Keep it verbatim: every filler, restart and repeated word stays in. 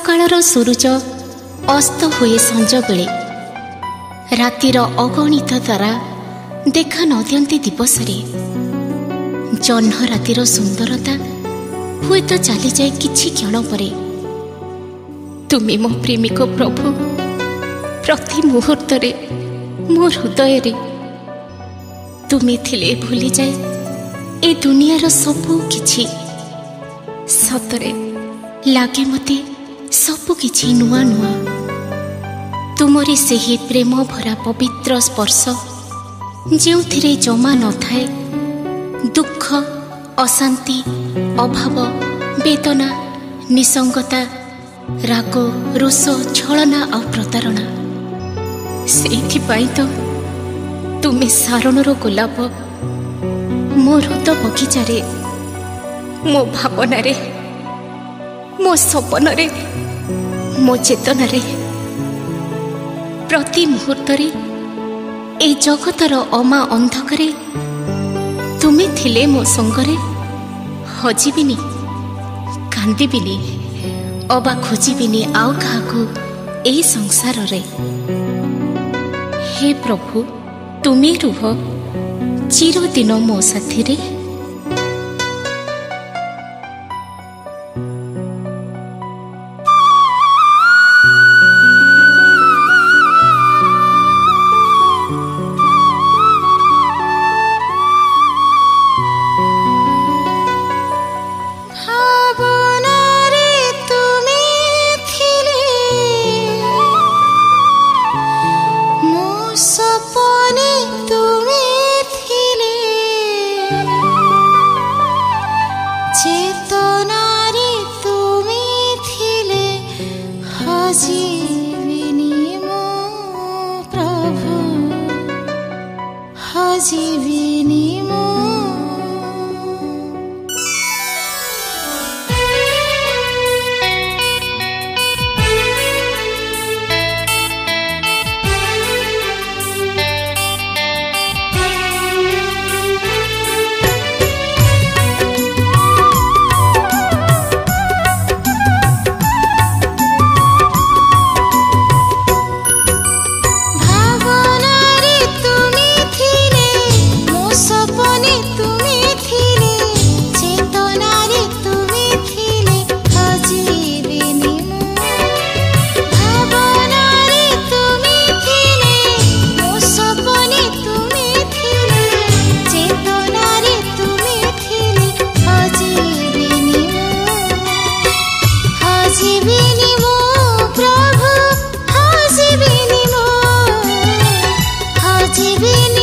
ସକାଳର ସୂରଜ ଅସ୍ତ ହୁଏ ସଞ୍ଜବେଳେ। ରାତିର ଅଗଣିତ ତାରା ଦେଖା ନ ଦିଅନ୍ତି ଦିବସରେ। ଜହ୍ନ ରାତିର ସୁନ୍ଦରତା ହୁଏତ ଚାଲିଯାଏ କିଛି କ୍ଷଣ ପରେ। ତୁମେ ମୋ ପ୍ରେମିକ ପ୍ରଭୁ, ପ୍ରତି ମୁହୂର୍ତ୍ତରେ ମୋ ହୃଦୟରେ ତୁମେ ଥିଲେ ଭୁଲିଯାଏ ଏ ଦୁନିଆର ସବୁ କିଛି। ସତରେ लागे मते सब किछि नुआ नुआ। तुमरे सेही प्रेम भरा पवित्र स्पर्श जेउथिरे जमा न थाए दुख अशांति अभाव वेदना निसंगता राग रोष छलना आ प्रतारणा। सेइथिपाई तो तुमे सारणर गोलाप मो हृदय बगीचारे मो भावनारे मो सपनरे मो चेतनारे प्रति मुहूर्तरे ए जगतर अमा अंधकारे तुमे थिले मो संगरे। हजिबिनी कांदिबिनी अबा खोजिबिनी आउ काकू ए संसार रे। हे प्रभु तुमे रुह चिरदिन मो साथी रे। Divine।